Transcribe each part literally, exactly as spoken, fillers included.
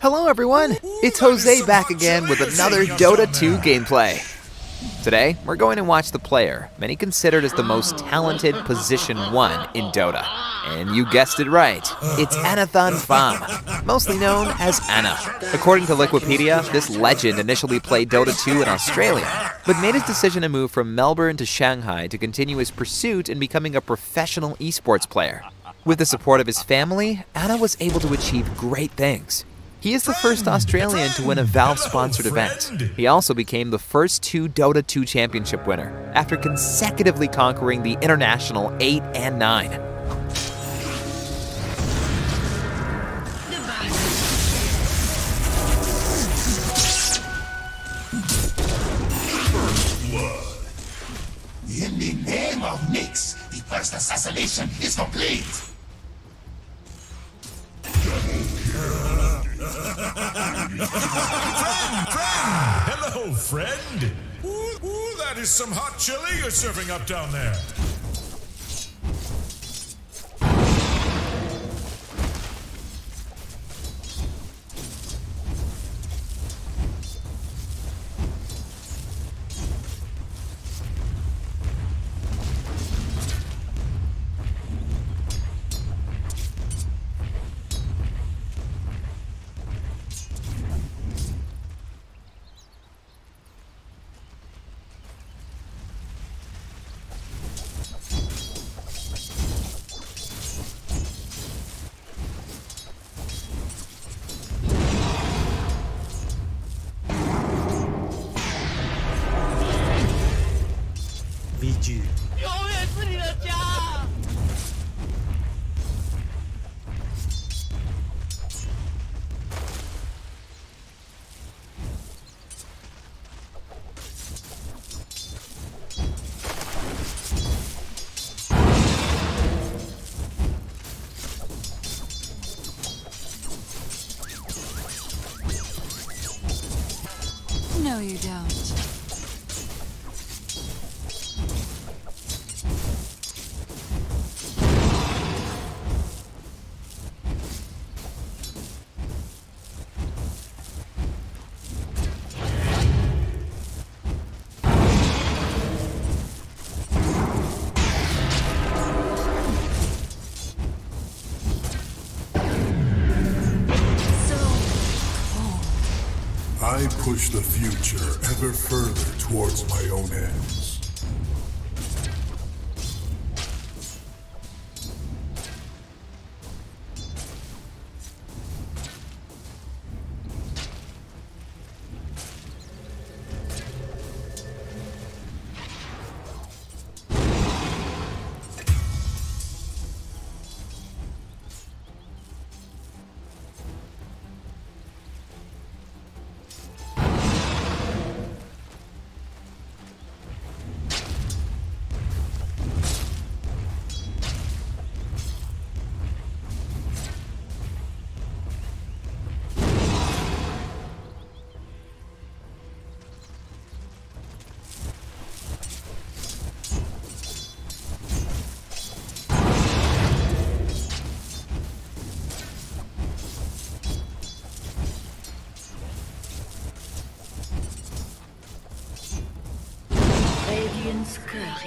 Hello everyone, it's Jose back again with another Dota two gameplay. Today, we're going to watch the player, many considered as the most talented position one in Dota. And you guessed it right, it's Anathan Pham, mostly known as Ana. According to Liquipedia, this legend initially played Dota two in Australia, but made his decision to move from Melbourne to Shanghai to continue his pursuit in becoming a professional esports player. With the support of his family, Ana was able to achieve great things. He is the first Australian to win a Valve-sponsored event. He also became the first two Dota two championship winner, after consecutively conquering the International eight and nine. First blood. In the name of Nyx, the first assassination is complete. Hello, friend. Ooh, ooh, that is some hot chili you're serving up down there. No, you don't. I push the future ever further towards my own ends.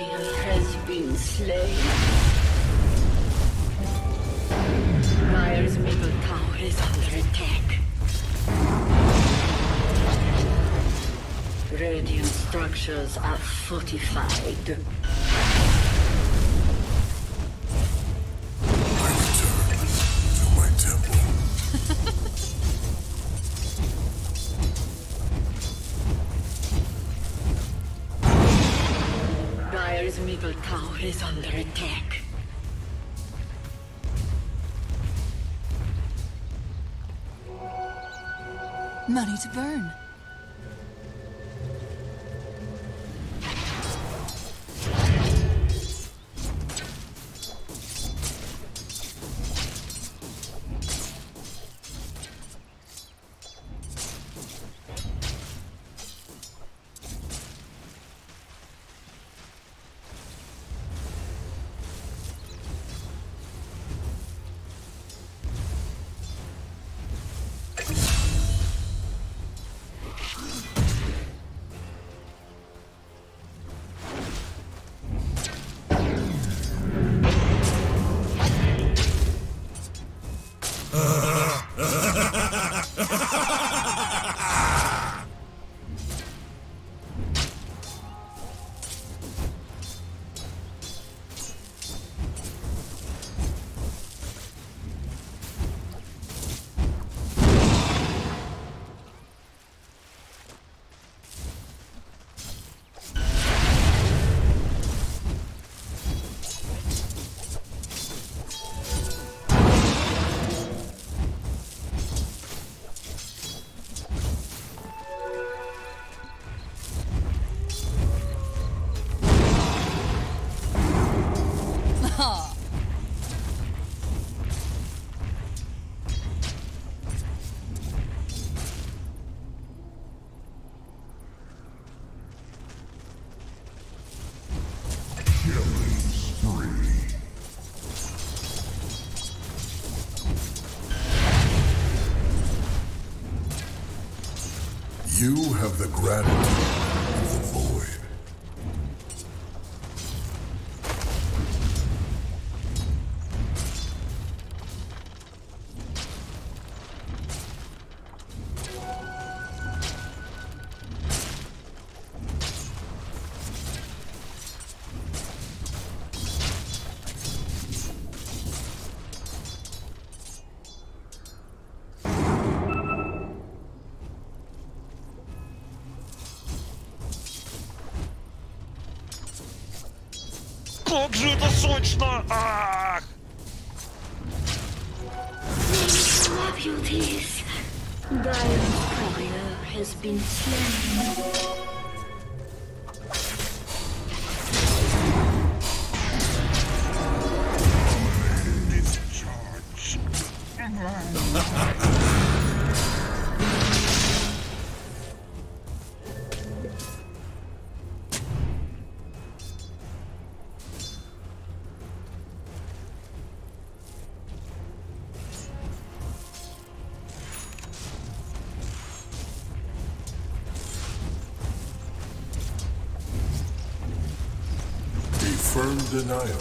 Has been slain. Myers' middle tower is under attack. Radiant structures are fortified. Middle tower is under attack. Money to burn. You have the gratitude of the void. Как же это сочно! Ах! Firm denial.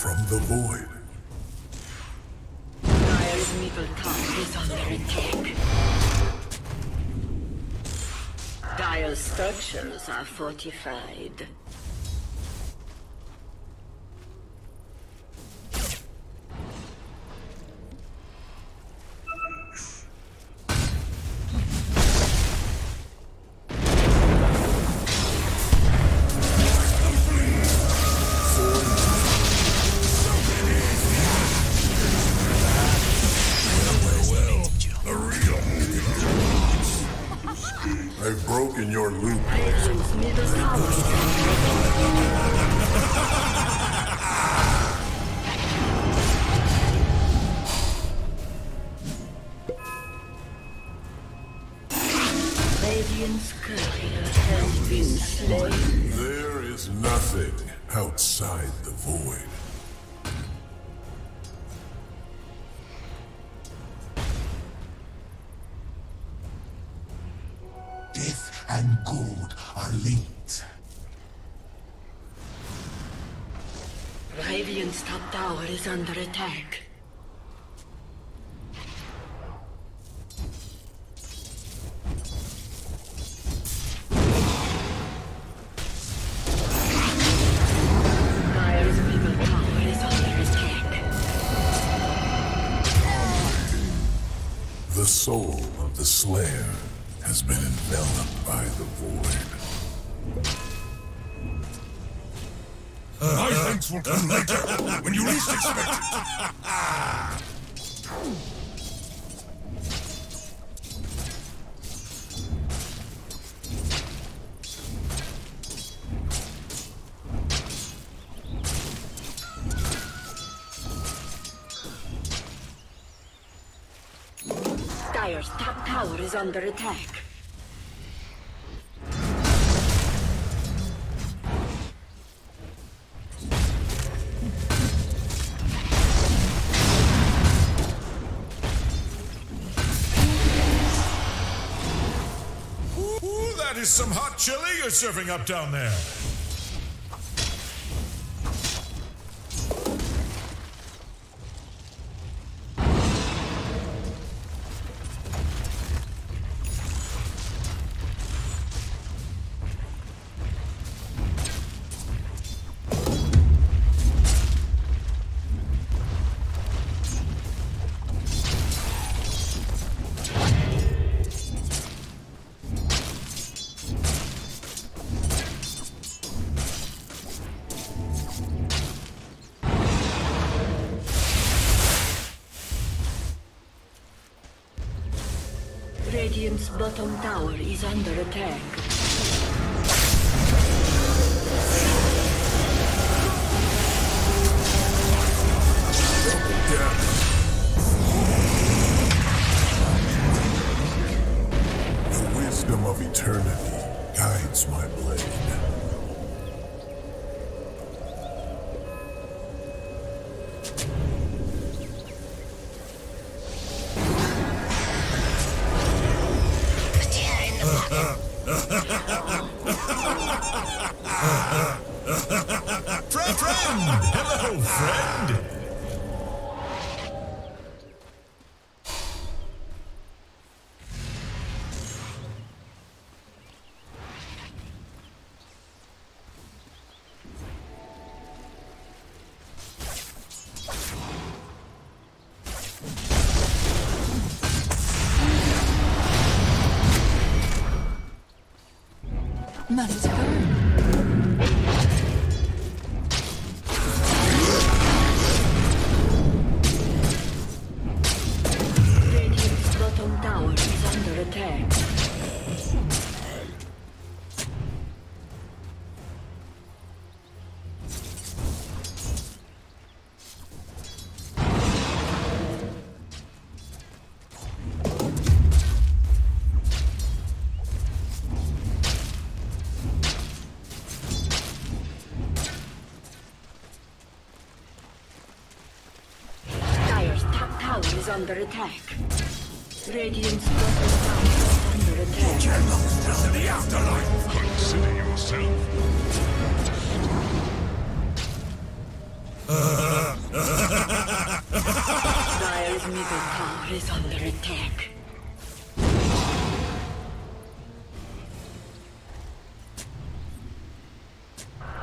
From the void. Fire's evil tongue is on their attack. Dire structures are fortified. I've broken your loop. There is nothing outside the void. Is under attack. soul of the Slayer has been enveloped by the void. Uh, My uh, thanks will come uh, later, uh, when you least expect it. Dyer's top tower is under attack. Ooh, that is some hot chili you're serving up down there. Radiant's bottom tower is under attack. The wisdom of eternity guides my blade. Money's gone. Radiant's bottom tower is under attack. Under attack. Radiant's bottom tower is under attack. General, in the afterlife! Consider yourself. Uh, Dyer's middle tower is under attack.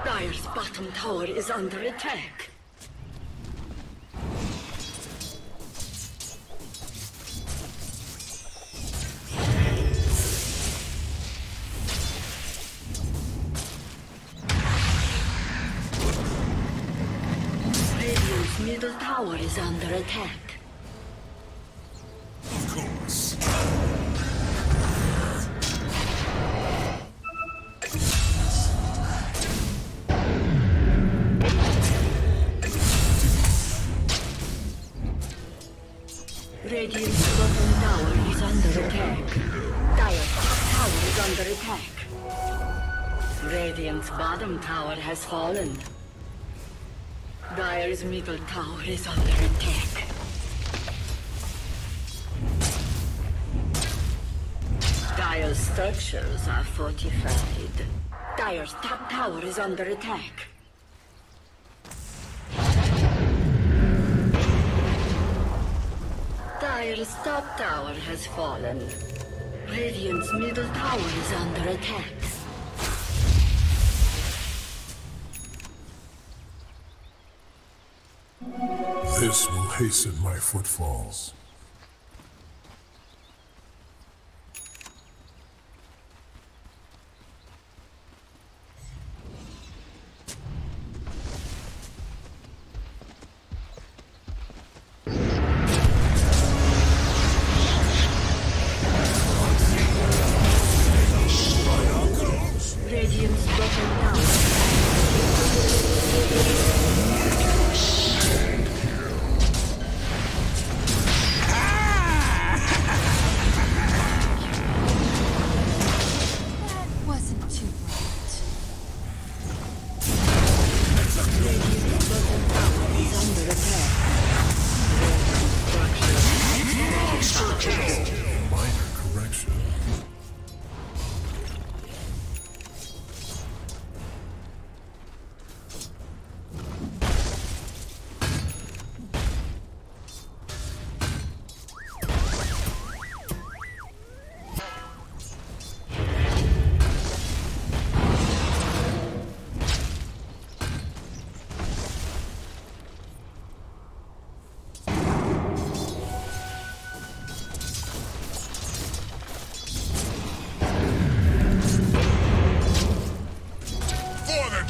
Dyer's bottom tower is under attack. Middle tower is under attack. Of course. Radiant's bottom tower is under attack. Dyer's top tower is under attack. Radiant's bottom tower has fallen. Dyer's middle tower is under attack. Dyer's structures are fortified. Dyer's top tower is under attack. Dyer's top tower has fallen. Radiant's middle tower is under attack. This will hasten my footfalls.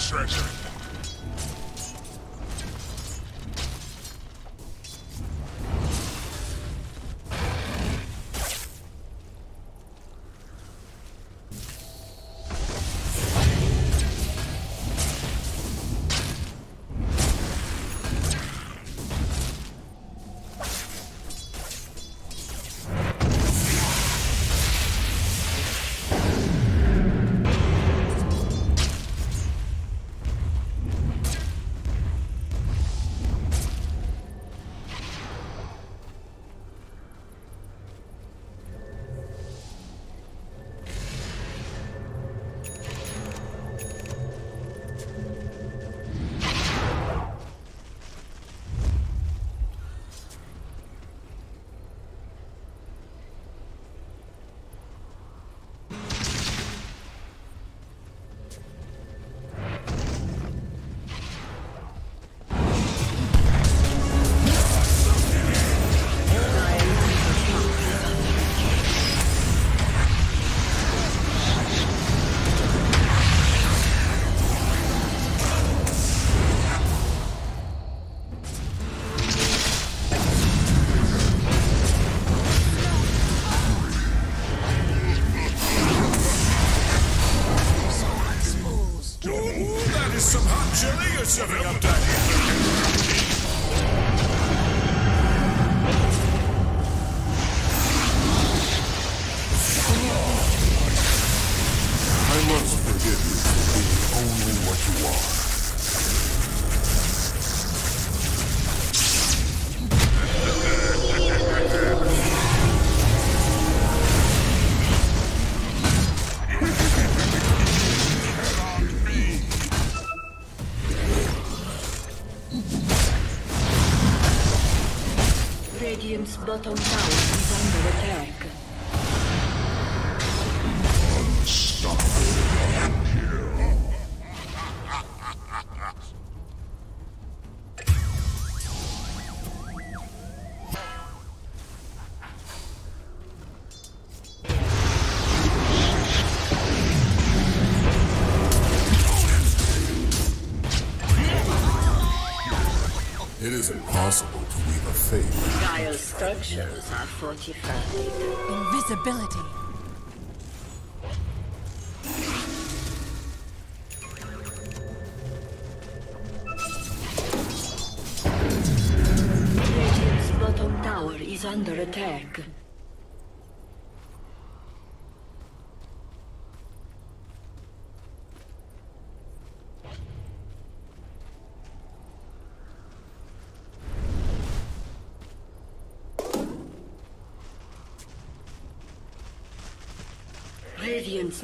treasure. Radiant's bottom tower is under attack. It is impossible to leave a faith. Dire structures are fortified. Invisibility. Radiant's bottom tower is under attack. Radiant's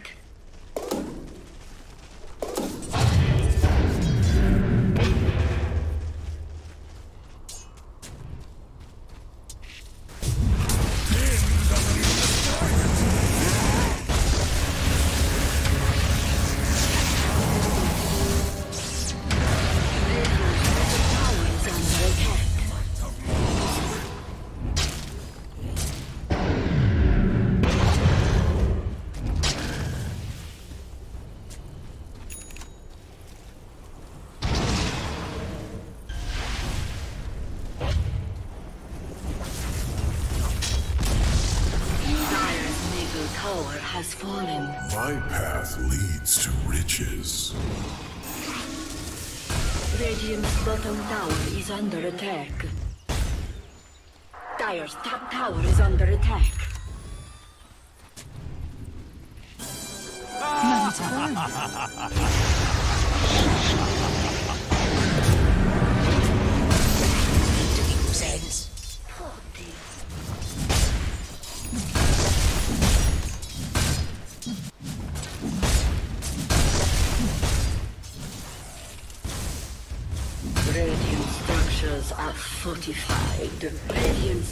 My path leads to riches. Radiant's bottom tower is under attack. Dire's top tower is under attack. Fortified. Radiant's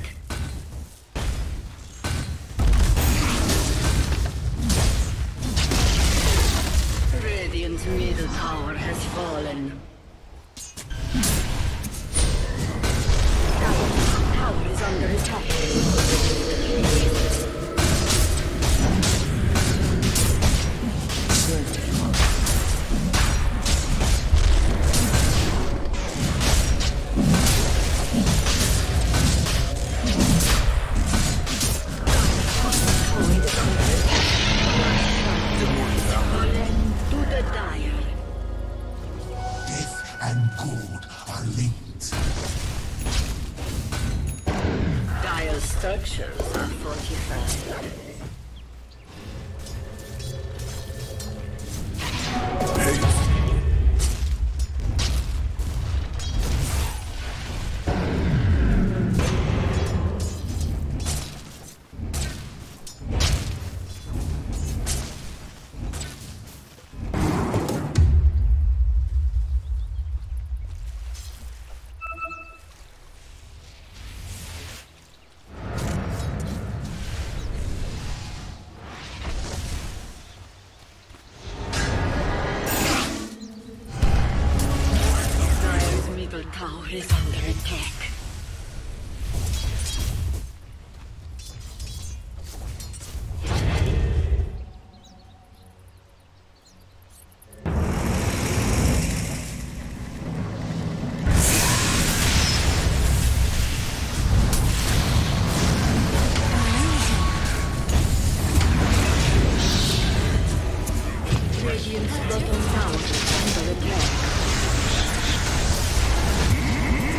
Radiant's middle tower has fallen. Tower, tower is under attack.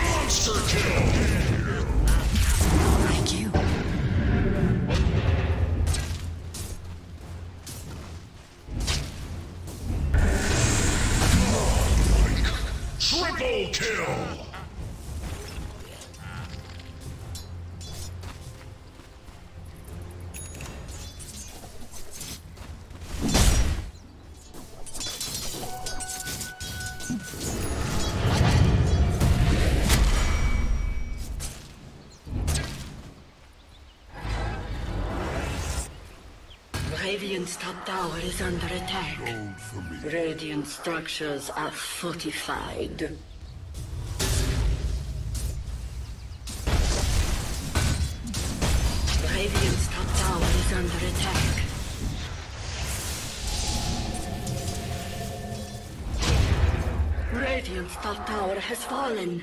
Monster kill! Thank you. Godlike. Triple kill! Radiant's top tower is under attack. Radiant structures are fortified. Radiant's top tower is under attack. Radiant's top tower has fallen.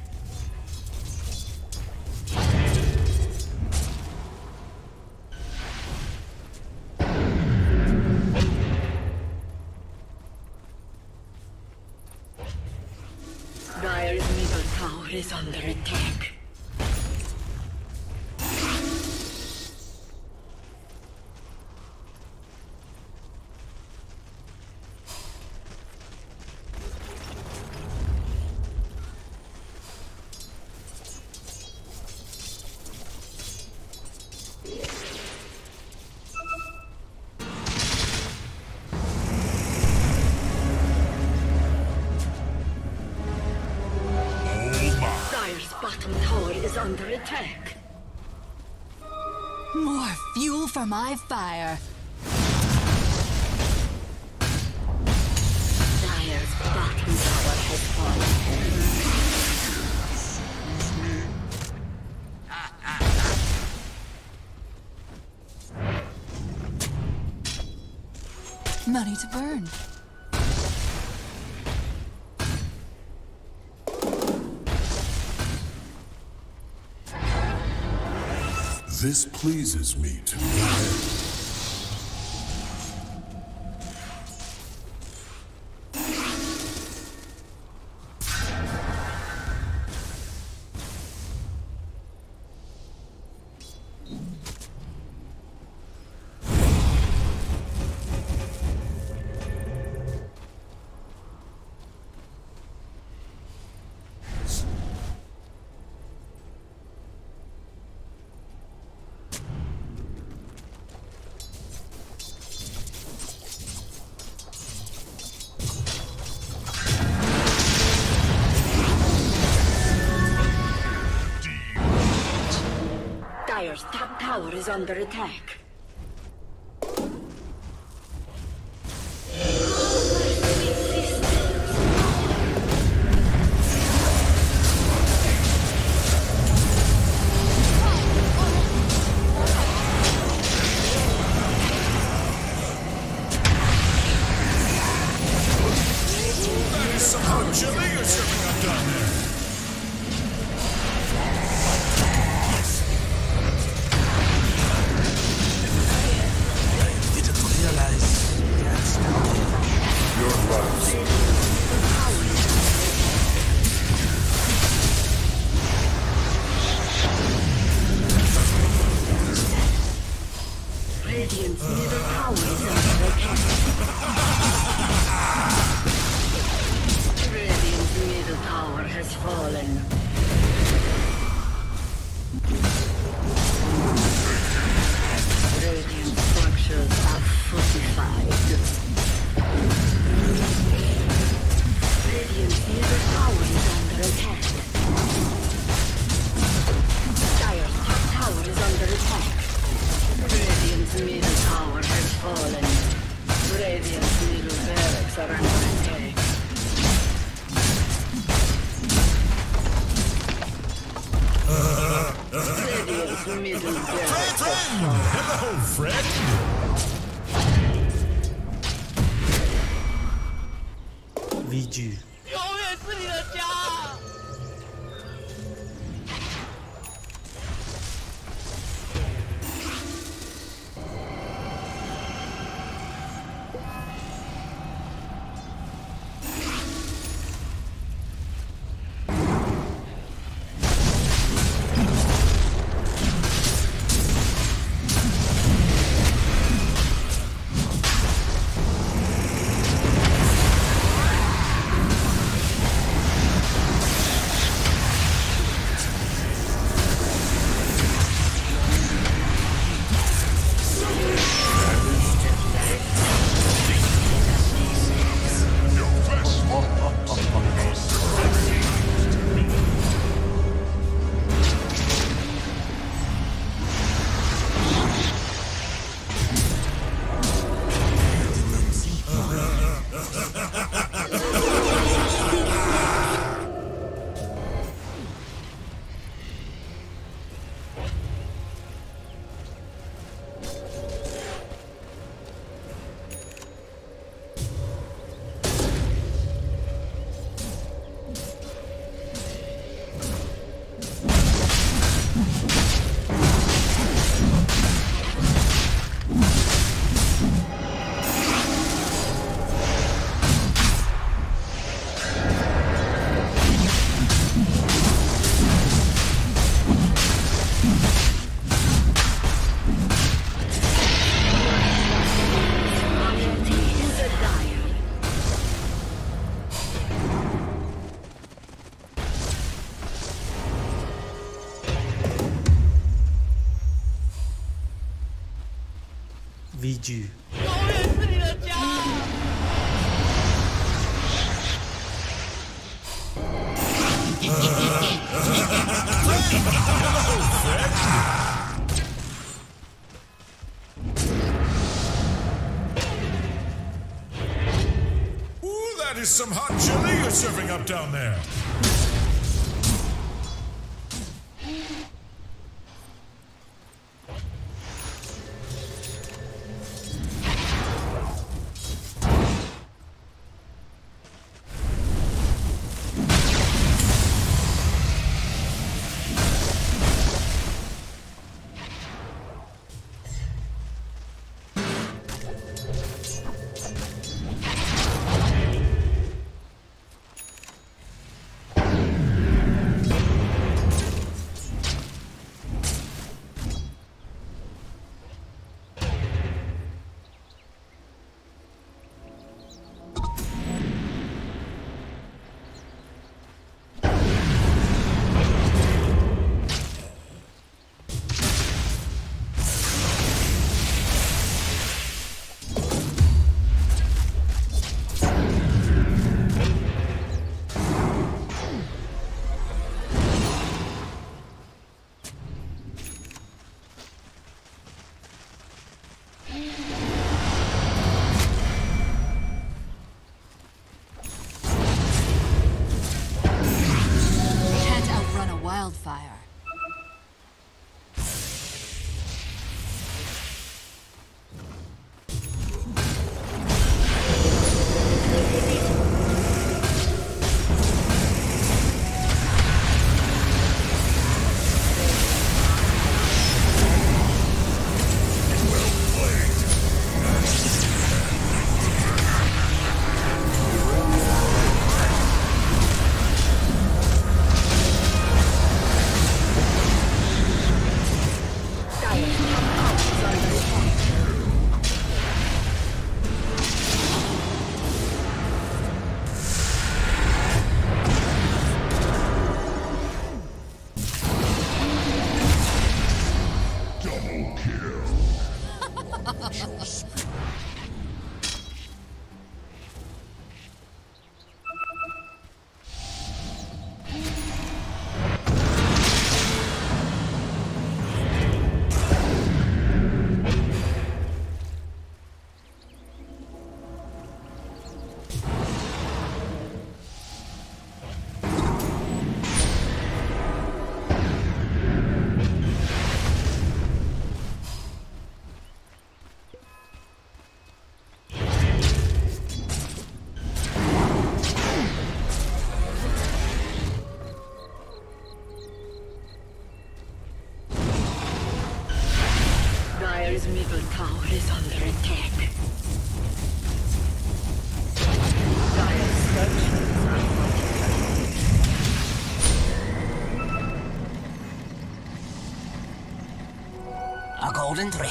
Middle tower is under attack. Dire's bottom tower is under attack. Is under attack. For my fire. Dire's bottom tower has fallen. Money to burn. This pleases me to be. Is under attack. G. Ooh, that is some hot chili you're serving up down there. Golden thread.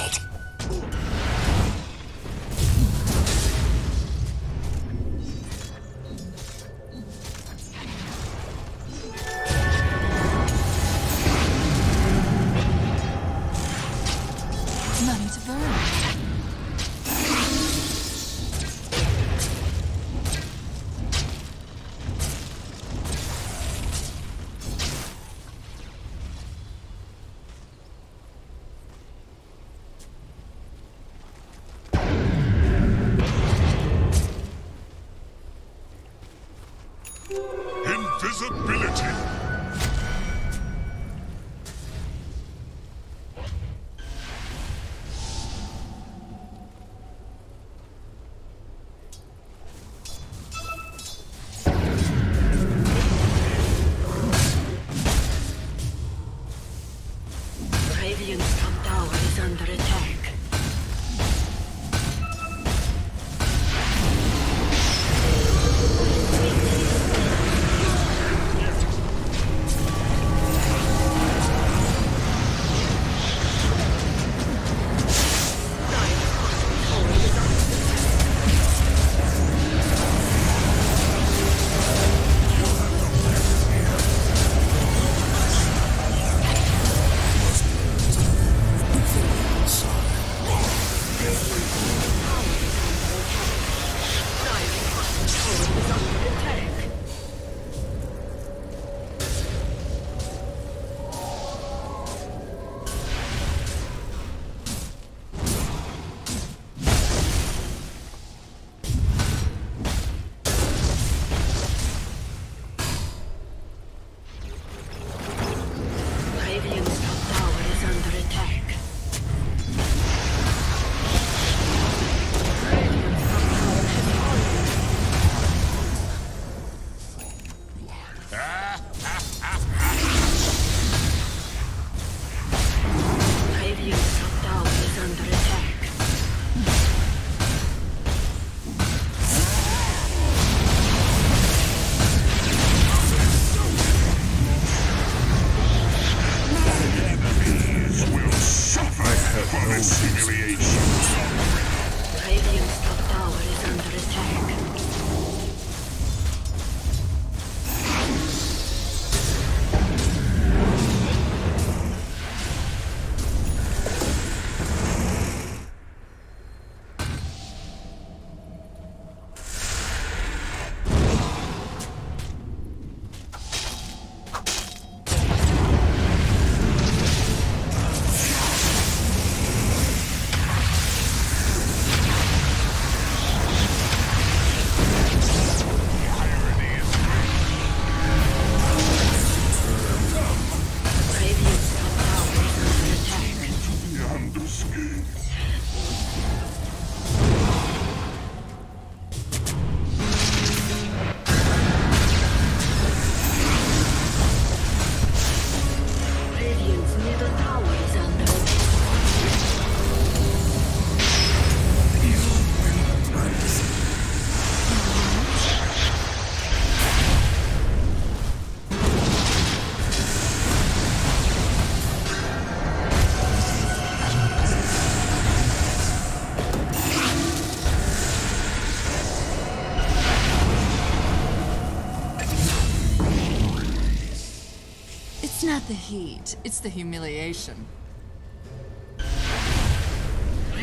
The heat, it's the humiliation.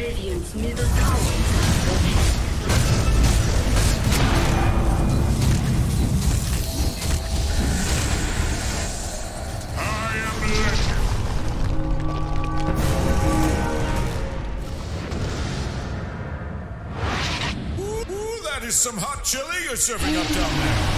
Rivian's middle tower. I am blessed. Is some hot chili you're serving up down there.